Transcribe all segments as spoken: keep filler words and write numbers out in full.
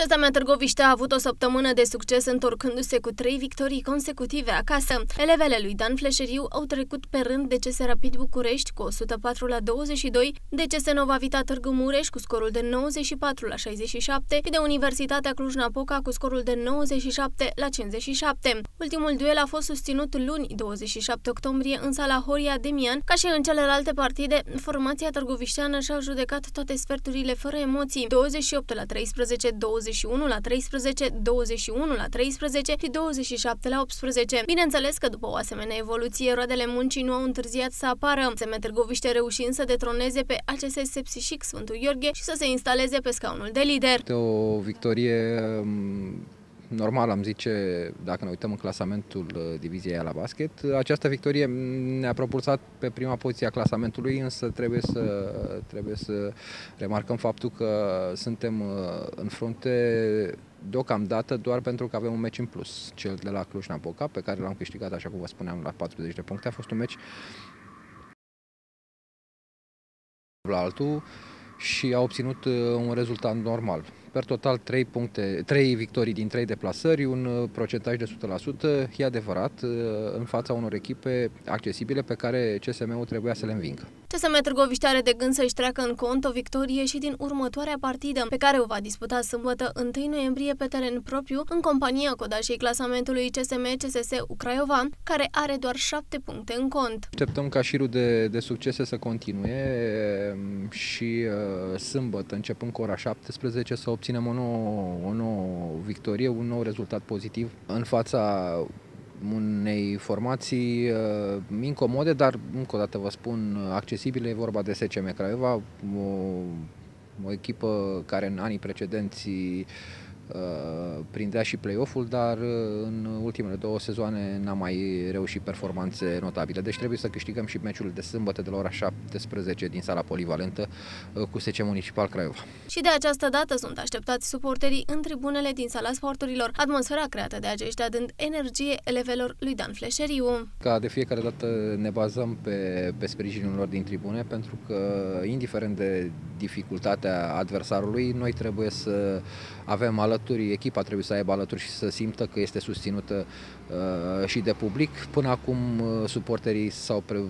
C S M Târgoviște a avut o săptămână de succes întorcându-se cu trei victorii consecutive acasă. Elevele lui Dan Fleșeriu au trecut pe rând de C S Rapid București cu o sută patru la douăzeci și doi, de C S Nova Vita Târgu Mureș cu scorul de nouăzeci și patru la șaizeci și șapte și de Universitatea Cluj-Napoca cu scorul de nouăzeci și șapte la cincizeci și șapte. Ultimul duel a fost susținut luni, douăzeci și șapte octombrie, în sala Horia Demian. Ca și în celelalte partide, formația târgovișteană și-a judecat toate sferturile fără emoții, douăzeci și opt la treisprezece, douăzeci și unu la treisprezece, douăzeci și unu la treisprezece și douăzeci și șapte la optsprezece. Bineînțeles că după o asemenea evoluție, roadele muncii nu au întârziat să apară, C S M Târgoviște reușind să detroneze pe A C S Sepsi Sfântu Gheorghe și să se instaleze pe scaunul de lider. O victorie normală, am zice, dacă ne uităm în clasamentul diviziei A la basket. Această victorie ne-a propulsat pe prima poziție a clasamentului, însă trebuie să, trebuie să remarcăm faptul că suntem în frunte deocamdată doar pentru că avem un meci în plus. Cel de la Cluj-Napoca, pe care l-am câștigat, așa cum vă spuneam, la patruzeci de puncte, a fost un meci la altul și a obținut un rezultat normal. Per total trei, puncte, trei victorii din trei deplasări, un procentaj de o sută la sută, e adevărat, în fața unor echipe accesibile pe care C S M-ul trebuia să le învingă. C S M Târgoviște are de gând să-și treacă în cont o victorie și din următoarea partidă, pe care o va disputa sâmbătă întâi noiembrie pe teren propriu, în compania codașei clasamentului C S M C S S Ucraiova, care are doar șapte puncte în cont. Așteptăm ca șirul de, de succese să continue și sâmbătă, începând cu ora șaptesprezece, să obținem o nouă, o nouă victorie, un nou rezultat pozitiv în fața unei formații uh, incomode, dar încă o dată vă spun, accesibile. E vorba de S C M Craiova, o, o echipă care în anii precedenți uh, prindea și play-off-ul, dar în ultimele două sezoane n-a mai reușit performanțe notabile. Deci trebuie să câștigăm și meciul de sâmbătă de la ora șaptesprezece din sala polivalentă uh, cu S C M Municipal Craiova. Și de această dată sunt așteptați suporterii în tribunele din sala sporturilor, atmosfera creată de aceștia dând energie elevelor lui Dan Fleșeriu. Ca de fiecare dată ne bazăm pe, pe sprijinul lor din tribune, pentru că indiferent de dificultatea adversarului, noi trebuie să avem alături, echipa trebuie să aibă alături și să simtă că este susținută uh, și de public. Până acum suporterii s-au pre,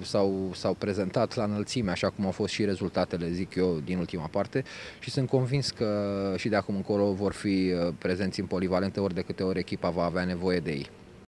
prezentat la înălțime, așa cum au fost și rezultatele, zic eu, din ultima parte, și sunt convins că și de acum încolo vor fi prezenți în polivalente ori de câte ori echipa va avea nevoie de ei.